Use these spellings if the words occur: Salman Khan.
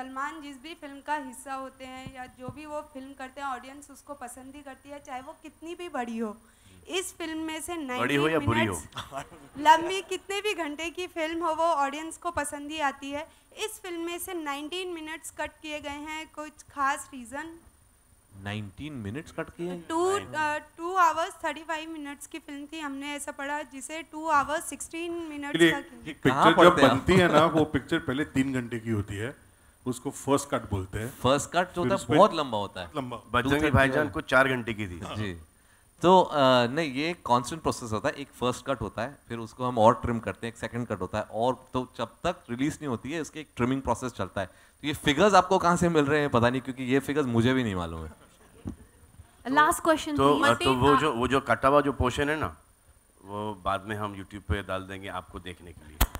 सलमान जिस भी फिल्म का हिस्सा होते हैं या जो भी वो फिल्म करते हैं, ऑडियंस उसको पसंद ही करती है, चाहे वो कितनी भी बड़ी हो। इस फिल्म में से 90 मिनट्स लंबी कितने भी घंटे की फिल्म हो, वो ऑडियंस को पसंद ही आती है। इस फिल्म में से 19 मिनट्स कट किए गए हैं, कुछ खास रीज़न? 19 मिनट्स कट किए? 2 आवर्स 35 मिनट्स की फिल्म थी, हमने ऐसा पढ़ा, जिसे 2 आवर्स 16 मिनट्स। पिक्चर जब बनती है ना, वो पिक्चर पहले 3 घंटे की होती है, उसको फर्स्ट कट बोलते हैं। फर्स्ट कट जो होता है बहुत लंबा होता है। बजरंगी भाईजान को 4 घंटे की थी जी। तो नहीं, ये कांस्टेंट प्रोसेस होता है। एक फर्स्ट कट होता है, फिर उसको हम और ट्रिम करते हैं, एक सेकंड कट होता है, और तो जब तक रिलीज नहीं होती है इसके एक ट्रिमिंग प्रोसेस चलता है। तो ये फिगर्स आपको कहाँ से मिल रहे हैं पता नहीं, क्योंकि ये फिगर्स मुझे भी नहीं मालूम है। Last question. तो वो जो कटा हुआ जो पोर्शन है ना, वो बाद में हम यूट्यूब पे डाल देंगे आपको देखने के लिए।